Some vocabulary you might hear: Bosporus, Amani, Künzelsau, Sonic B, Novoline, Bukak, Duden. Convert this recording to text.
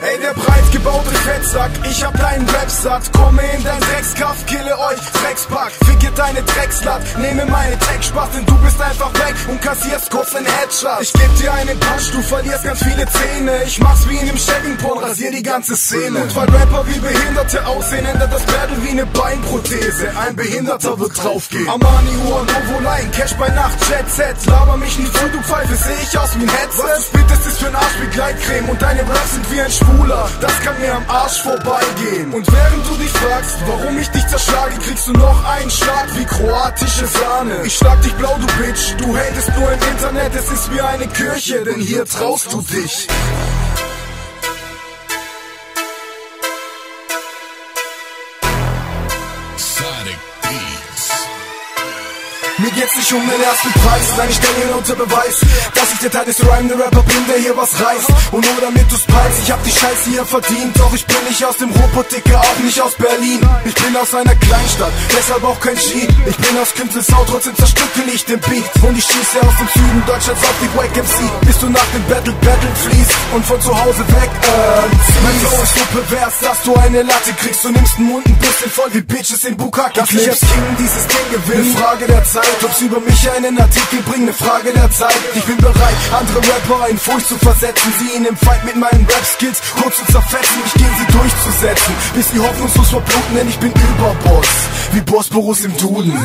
Ey, der breitgebaute Fettsack, ich hab deinen Rap satt. Komme in dein Dreckskaff, kille euch Dreckspack. Ficke deine Dreckslatt, nehme meine Tech-Spaß. Denn du bist einfach weg und kassierst kurz einen Headshot. Ich geb dir einen Punch, du verlierst ganz viele Zähne. Ich mach's wie in dem Stepping-Porn, rasier die ganze Szene. Und weil Rapper wie Behinderte aussehen, ändert das Battle wie eine Beinprothese. Ein Behinderter wird draufgehen. Amani, Uhr, Novoline, Cash bei Nacht, Jet-Set. Laber mich nicht zu, du Pfeife, seh ich aus wie ein Headset. Was du spieltest, ist für'n Arsch wie Gleitcreme. Und deine Raps sind wie ein Schwung. Das kann mir am Arsch vorbeigehen. Und während du dich fragst, warum ich dich zerschlage, kriegst du noch einen Schlag wie kroatische Sahne. Ich schlag dich blau, du Bitch. Du hatest nur im Internet, es ist wie eine Kirche, denn hier traust du dich. Sonic B. Mir geht's nicht um den ersten Preis, nein, ich stelle ihn unter Beweis, dass ich der Teil des Rhyme, der Rapper bin, der hier was reißt. Und nur damit du's peilst, ich hab die Scheiße hier verdient. Doch ich bin nicht aus dem Ruhrpott, Dicke, auch nicht aus Berlin. Ich bin aus einer Kleinstadt, deshalb auch kein Cheat. Ich bin aus Künzelsau, trotzdem zerstückel ich den Beat. Und ich schieße aus dem Süden Deutschlands auf die Wack MC. Bis du nach dem Battle fließt und von zu Hause weg mein Flow ist so pervers, dass du eine Latte kriegst. Du nimmst den Mund ein bisschen voll wie Bitches in Bukak. Dass ich als King dieses Ding gewinne, Frage der Zeit. Ob's über mich einen Artikel bringt, ne Frage der Zeit. Ich bin bereit, andere Rapper in Furcht zu versetzen, sie in dem Fight mit meinen Rap-Skills kurz zu zerfetzen, ich geh sie durchzusetzen, bis sie hoffnungslos verbluten, denn ich bin Überboss, wie Bosporus im Duden.